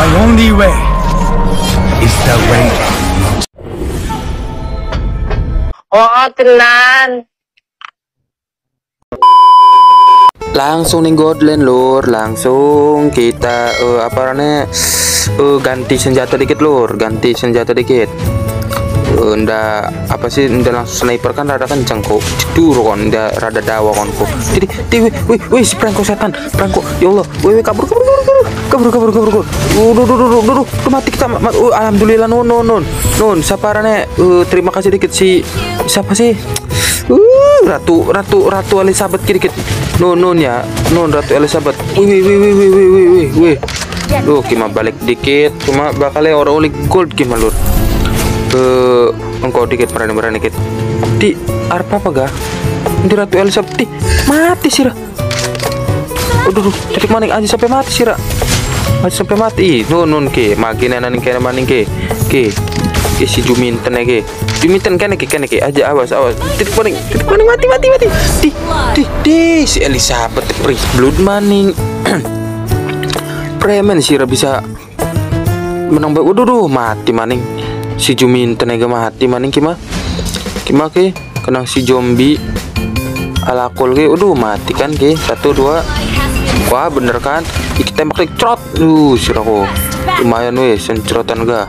My only way is the way. Oh, tenan. Langsung nih Godland lur, langsung kita ganti senjata dikit lur, ndak apa sih, ndak langsung sniper kan rada kenceng kok. Cedur kon, ndak rada dawa kon kok. Jadi wih si prangko setan, prangko. Ya Allah, wih kabur. Duh, mati kita. Alhamdulillah non. Saparane terima kasih dikit si siapa sih? Ratu Elizabeth dikit. Non ya. Non Ratu Elizabeth. Wih. Duh, cuma balik dikit, cuma bakalnya orang-orang gold gimana lur. Engkau dikit berani dikit di arpa apa gak di Ratu Elizabeth mati sih. Aduh jadi maning aja sampai mati sih nun ke makinan kene maning ke si Juminten kene ke aja awas titik maning mati di si Elizabeth Prince Blood maning preman sih bisa menang. Waduh mati maning si Juminten tenaga mati maning kima ke kena si zombie alakul ke. Aduh mati kan ke 1 2 wah bener kan iki tembak lik trot sirako lumayan wes sencerotan ga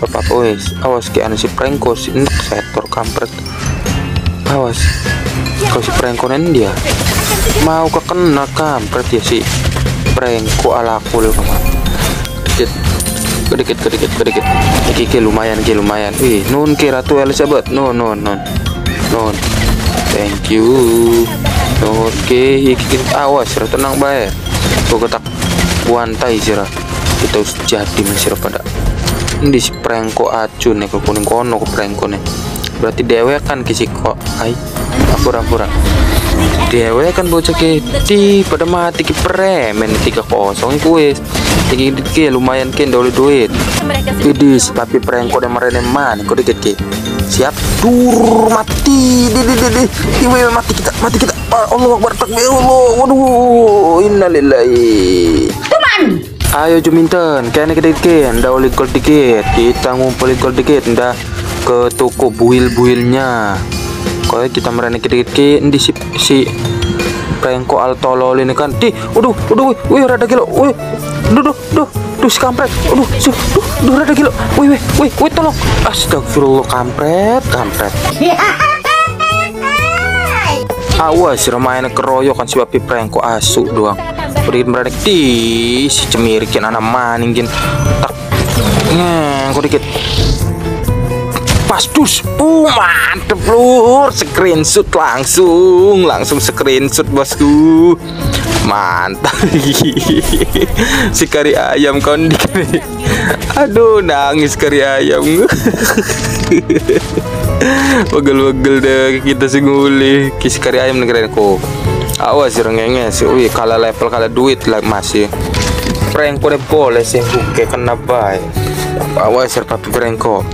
apa wes awas ke anu si prengko si sektor kampret awas kalau si prengkonen dia mau kekena kampret ya si prengko alakul kemana kedikit iki lumayan. Wih nun ke Ratu Elizabeth non thank you. Oke iki awas sira tenang bae kok ketak wantai sira kita harus jadi mesir pada ini si prengko acun nih kuning kono ke prengkone berarti dewe kan kisi kok ai ampura dewe kan bocah keti pada mati ki premen 3-0 kuis dikit lumayan ken dulu duit jadi tapi prengko dan mereneman kok dikit ke siap tur mati di mati kita Allah Akbar takbir Allah waduh innalillahi teman ayo Juminten kene dikit ndak oli gold dikit kita ngumpulin gold dikit ndak ke toko buil-builnya kok kita merenek dikit di si prengko altolol ini kan di waduh wih rada gelo wih Duh, si kampret. Aduh, rada gila. Wih, tolong. Astagfirullah, kampret. Awas, ramaian keroyokan si babi prengko asuk doang. Berikan si cemirikin anak maningin. Tak, kok dikit. Pas dus, mantep lur. Screenshot langsung screenshot bosku. Mantap si kari ayam kondi. Aduh nangis kari ayam wegel deh kita singguli kisi kari ayam negeri kok awas rengenge sih. Wih kalah level kalah duit lah masih prengko deh boleh sih buke kena baik awas serba prengko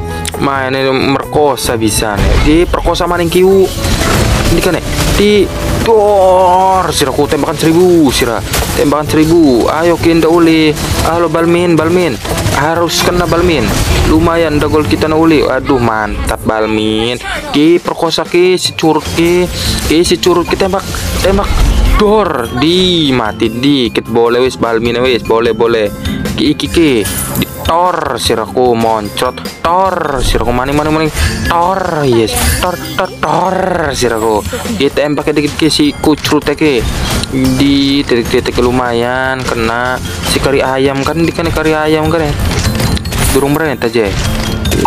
mainnya merkosa bisa nih di perkosa maning kiu ini kan di dor siraku tembakan seribu ayo kinda uli halo balmin harus kena balmin lumayan dagol kita uli. Aduh mantap balmin ki perkosa ki si curut ki tembak dor di mati dikit boleh wis balmin wis boleh ki tor siraku moncot tor siraku maning tor yes tor siraku kita tembak dikit ke si kucrute ke di titik-titik lumayan kena si kari ayam kan dikena kari ayam kan ya burung beret aja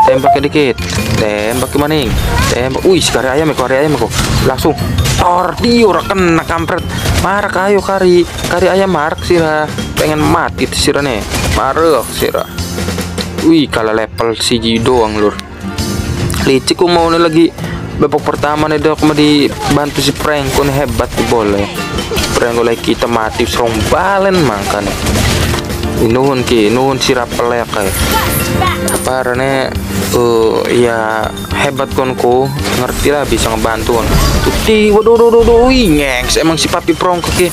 tembak dikit tembak maning tembak wih si kari ayam kok langsung tor diura kena kampret marak ayo kari ayam marak sirah pengen mati sirah nih marak sirah. Wih kalah level si doang lur licik mau nih lagi babak pertama nih dok dibantu si prengko hebat boleh prengko lagi kita mati serong balen mangkan nuhun sirap pelek apa rene ya hebat konku ngerti lah bisa ngebantu kan tuh waduh emang si papi prengko ke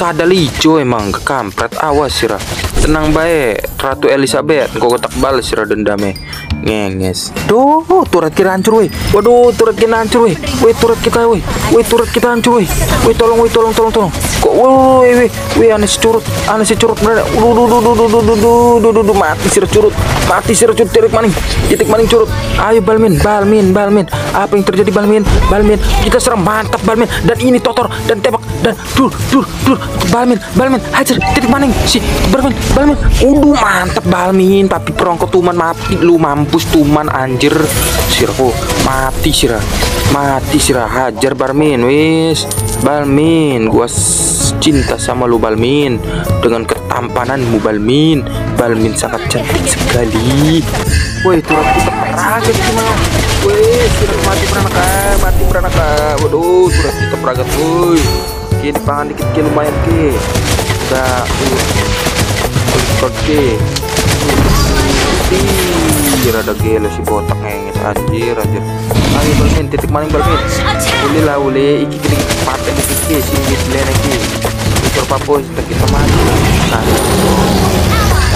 kadal hijau emang kekampret awas sirah. Tenang baik Ratu Elizabeth engkau kotak balas sirah dendamnya. Ngenges. Duh, turret kita hancur weh. Waduh, turret kita hancur weh. Weh turret kita weh. Weh turret kita hancur weh. Weh tolong weh tolong. Kok weh weh aneh si curut benar. Duh mati sirah curut. Mati sirah curut titik maning. Titik maning curut. Ayo Balmin. Apa yang terjadi Balmin? Kita serang mantap Balmin dan ini Totor dan tembak dan dur Balmin hajar titik maning si Balmin. Udah mantap Balmin tapi perongkok Tuman mati lu mampus Tuman anjir sirahku mati sirah hajar Balmin wis Balmin gua cinta sama lu Balmin dengan ketampananmu Balmin sangat cantik sekali. Woi turut kita peragat gimana? Woi sudah mati beranaka. Waduh sudah kita peragat woi. Oke dipangan dikit ke lumayan ke. Udah oke. Anjir ada gelo si botak ngenges anjir. Ayo Balmin titik maling Balmin. Uli iki paten iki sini lene iki. Tur papos kita mati.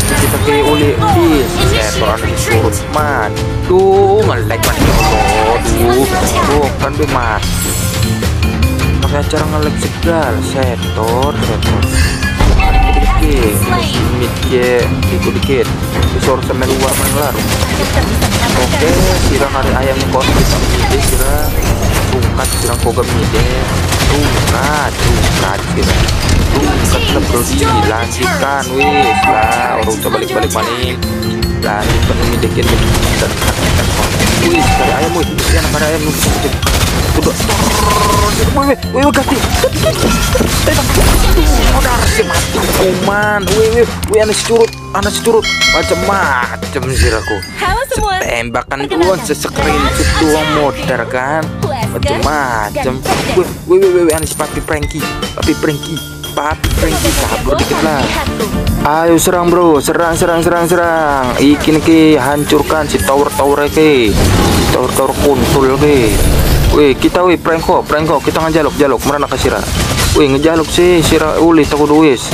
Kita ke uli bis setor ada surut man tuh ngelek man tuh bukan tuh mas pakai cara ngelek segala setor dikit disor semen luar manglar oke sirang ada ayam kos kita mide sirang tungkat sirang koga mide tungkat sirang tetap lagi lanjutkan wis lah orang coba balik maning lanjutkan ini dikit dan wis ada ayam wis yang ada ayam udah wih ganti udah si mati kuman wih anak curut macem-macem sirahku tembakan tuan sesekrin setuang modar kan macem-macem wih anak si papi Franky kabur dikit lah. Ayo serang bro, serang. Iki niki hancurkan si tower ke. Tower kuntul ke. Wih kita prank kok kita ngejaluk merana ke sirah. Wih ngejaluk sih sirah uli takut duis.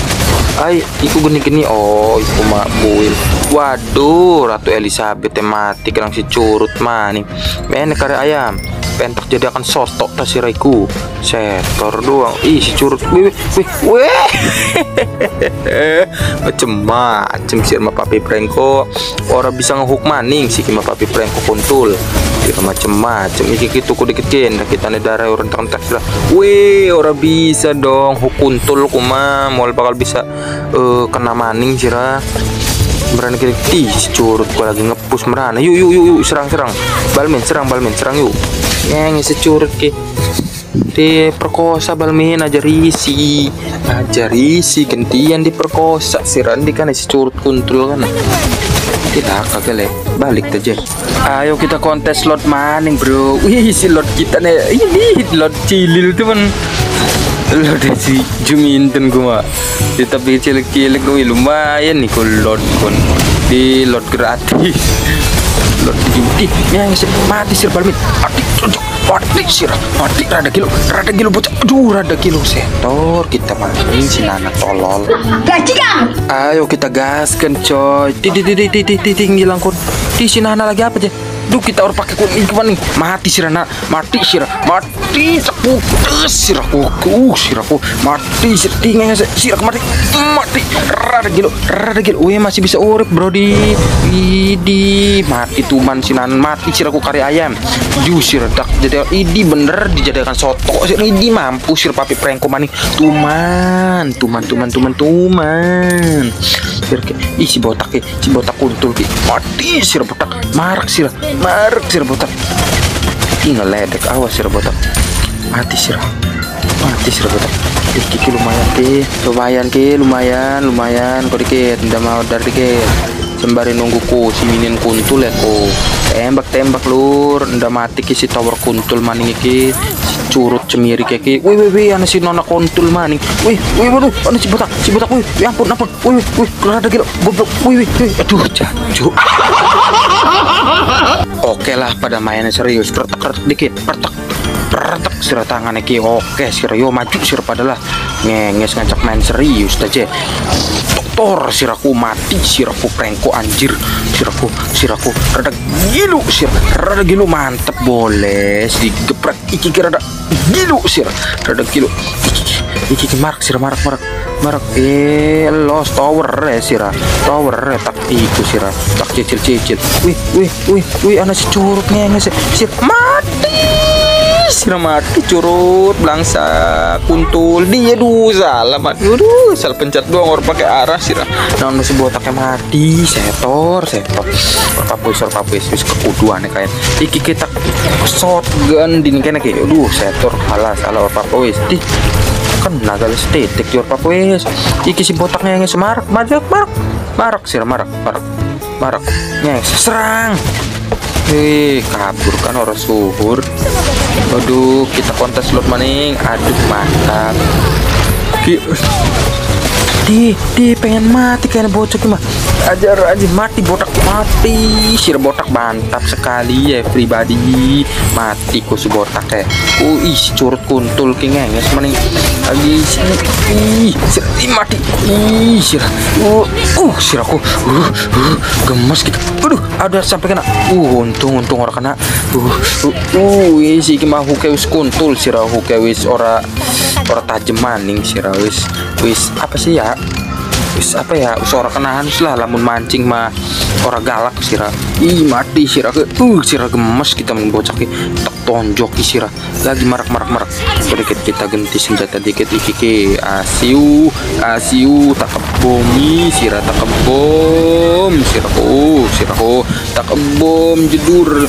Ay iku gini oh iku makbul. Waduh Ratu Elizabeth mati kerang si curut maning. Men kare ayam. Pentak jadi akan sosok tasiraiku setor doang ih si curut wih macem-macem sirma papi prengko orang bisa ngehook maning si kima papi prengko kontul sirma macem-macem iki gitu ku dikitin kita nih darah orang tak lah wih orang bisa dong hook kuntul kuma mau bakal bisa kena maning sirah berani kiri si curut gua lagi ngepus merana yuk serang Balmin serang yuk nyanyi si curut ke diperkosa Balmin aja risi gantian diperkosa si Randi kan si curut kuntul kan kita kagak leh balik aja ayo kita kontes lot maning bro wih si lot kita nih ini lot cilil teman lot si Juminten gua tapi cilik-cilik gue lumayan nih lot kon di lot gratis lot ih yang mati sir Balmin mati rada kilo bocah aduh rada kilo setor kita matiin si anak tolol gajikan ayo kita gaskan coy titik hilang kon di si anak lagi apa aja duh kita harus pakai kuning kemana nih mati sirah cepuk sirahku mati sirah tinggal sirah mati rada gilo weh masih bisa urip bro di mati Tuman sinan mati sirahku kari ayam jusir dak jadi ini bener dijadikan soto sirah ini mampu sirah papi prengko maning Tuman ih si botak kuntul ki mati sirah botak marak sirah botak tinggal ledek awas sirah botak mati sirah botak dikit lumayan kok dikit udah mau dar dikit sembari nunggu ku si minin kuntul ya ku tembak lur udah mati ki si tower kuntul maning iki si curut cemiri keki wih ana si nona kuntul maning wih waduh ana si botak wih ampun wih keluar ada gila goblok wih aduh jancu. Oke lah pada mainnya serius kertek dikit pertek sirah tangan iki oke sirah yo maju sirah padalah Ngenges ngajak main serius aja. Doktor, siraku mati, siraku prengko anjir, siraku rada gilu, rada gilu mantep boleh digeprek iki rada gilu, rada gilu iki marak marak lost tower tower tak iku tak cicil wih anak si curut ngenges mati. Mati curut belangsa kuntul dia dosa lama dulu salah pencet doang orang pakai arah sirah non masih botaknya mati setor papus kekuduan ya kayak iki kita shotgun di kena kayak aduh setor alas ala papus di kena galis titik jor papus iki si botaknya yang semarak marak sirah marak nih serang. Hei, kabur kan orang suhur. Aduh, kita kontes slot maning. Aduh, mantap. Di pengen mati kayaknya bocok mah. Ajar aja mati botak mati. Sir botak mantap sekali ya pribadi. Mati kusu botak ya. Ih, curut kuntul kayaknya nges maning. Lagi sini. Ih, mati. Ih, sir. Sir aku. Gemes gitu. Aduh, ada sampai kena. Untung orang kena. Si kimah hukewis kuntul sirah hukewis ora tajem maning sirah wis apa sih ya? Wis apa ya? Suara kenahan lah lamun mancing mah orang galak sirah. Ih mati sirah ke. Sirah gemes kita membocaki tak tonjok sirah. Lagi marak. Sedikit kita ganti senjata dikit iki asiu tak kebomi sirah tak kebom sirah tak kebom jedur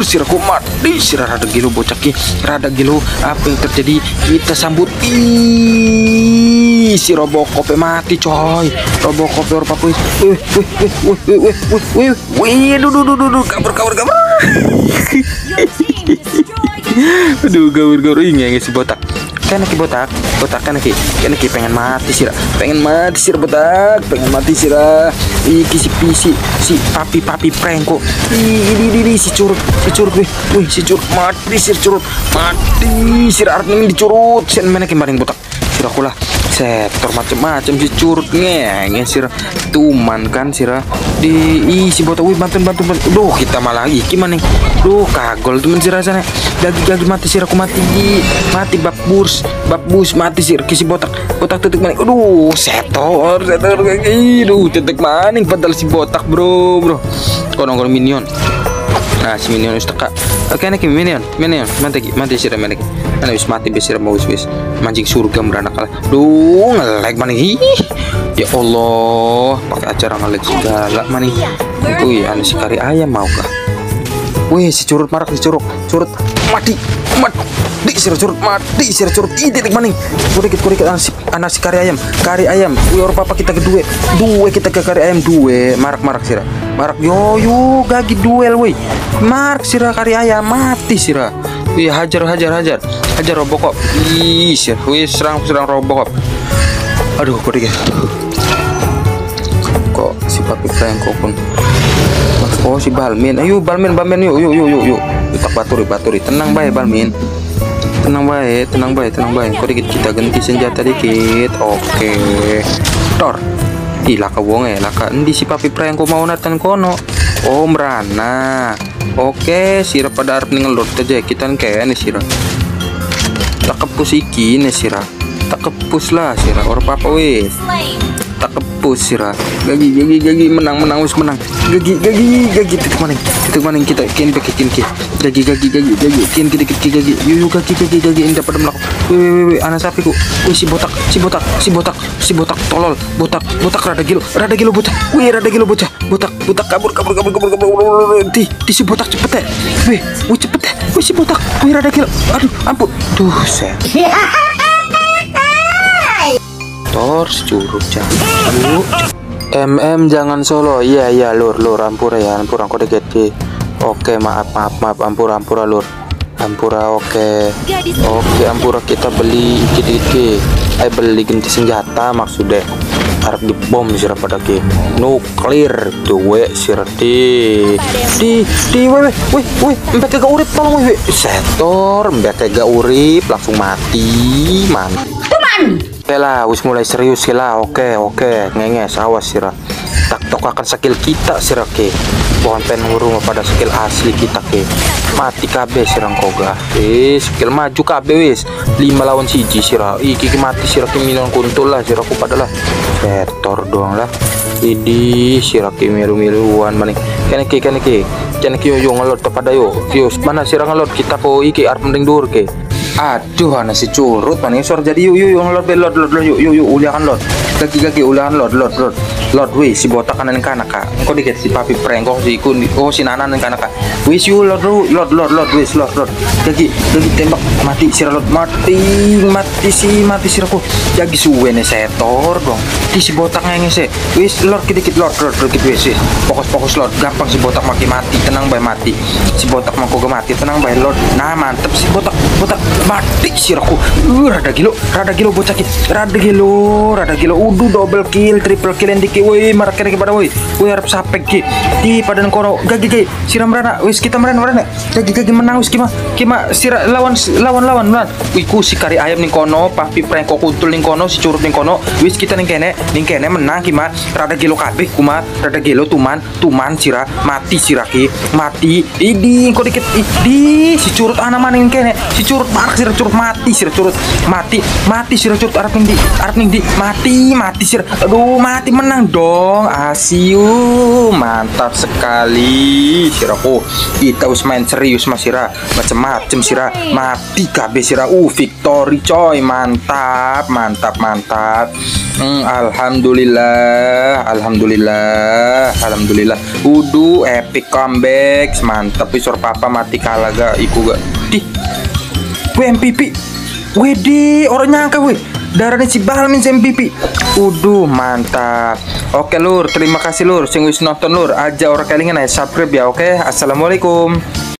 sirah ku mati sirah rada gilo bocaki rada gilo apa yang terjadi kita sambut si Robocop mati coy. Robocop orang pakuis. Duh kabur. Aduh kabur ini si botak. Kan lagi botak kan lagi pengen mati sirah. Iki si pisi si papi prengko. Ih si curut wih si curut mati sirah artinya dicurut. Sen mana kemarin botak. Sirakulah setor macam-macam si curut ngeng sirah tuman kan sirah di isi botak wih bantuan duh kita malah iki maning duh kagol temen sirah sana lagi mati sirah mati babus mati sirah kisi botak titik maning aduh setor aduh titik maning padahal si botak bro konong minion. Nah, si minion wis teka. Oke, nek minion mati sirah mati. Ana wis mati besir mau wis mancing surga beranak kalah. Duh, ngelag manih. Ya Allah, pakai acara ngelag segala manih. Kuy, ana si kari ayam mau kah? Wih, si curut marak curut mati curut mati. Ih, titik maning. Kurik ana si kari ayam. Wih, orang papa kita kedua. Duwe kita ke kari ayam duwe marak sirah. Marak yo gagi duel woi. Marak sirah kari ayam mati sirah. Wih hajar Robocop. Ih sirah. Wih serang Robocop. Aduh kok si papi prengko pun. Oh si Balmin. Ayo Balmin yuk. Kita baturi tenang baik Balmin. Tenang baik. Kok dikit kita ganti senjata dikit. Oke. Tor. Laka wonge laka endi si papi prengko mau natan kono om rana. Oke sirah pada arep ngelur aja kita kene sirah tak kepus iki ne sirah tak kepus lah sirah ora apa wis tak kepus sirah gagi menang wis menang gagi titik maning kita kene bikin gagi gagi yuyu gagi endah pada melak wih anak sapiku wih si botak tolol botak rada gilo bocah wih botak kabur di si botak cepet ya wih cepet ya wih si botak wih rada gilo aduh ampun tuh set tor curut jauh jangan solo iya lur ampura kode gede. Oke maaf ampura lur ampura oke kita beli dikit-dikit beli ganti senjata maksudnya arep dibom sira padake nuklir duwe sira di weh mbek gak urip tolong weh setor mbek gak urip langsung mati man oke lah wis mulai serius lah oke ngenges awas sira tak tokakan skill kita sira ke bukan penurung pada skill asli kita ke mati kabeh sirang koga skill maju kabeh wis 5 lawan 1 sirah iki mati sirah kimilan kuntul lah sirah ku padalah setor doang lah ini sirah kimilu-miluan maning kene ki yo ngelot kepada yo yus mana sirah ngelot kita ko iki arep mending dur ke aduh ana si curut maning sor jadi yo ngelot belot yo uliakan lot kaki uliakan lot Lord wih si botak kanan kanak kak, engkau dikit si papi prengkong si kun, oh si nanan kanak kak, wih si Lord, jadi tembak mati si Lord mati si aku, jadi suwe nih setor dong, di si botak nyanyi se, wih Lord dikit wih sih, fokus Lord, gampang si botak mati tenang bay mati, si botak mau kau mati tenang bay Lord, nah mantep si botak mati si aku, rada gilo bocah kit, rada gilo, udu double kill triple kill yang dikit woi marah kene kepada woi harap sapek ki di padan koro gagi siram rana wis kita meren gagi menang wis kima sira lawan wih ku si kari ayam ning kono papi prengko kuntul ning kono si curut ning kono wis kita ning kene menang kima rada gelo kabeh kuma rada gelo tuman sira mati siraki mati idi engko dikit idi si curut ana maning kene si curut marah sira curut mati sira curut mati sira curut arep ning di mati sira aduh mati menang dong asiu mantap sekali siraku kita us main serius mas sirah macem-macem sirah mati kabeh sirah victory coy mantap alhamdulillah udu epic comeback mantap isor papa mati kalah gak iku gak dih gue MVP wede orang nyangka weh darahnya si Balmin MVP uduh mantap oke lur terima kasih lur sing wis nonton lur aja orang kelingan ya subscribe ya oke assalamualaikum.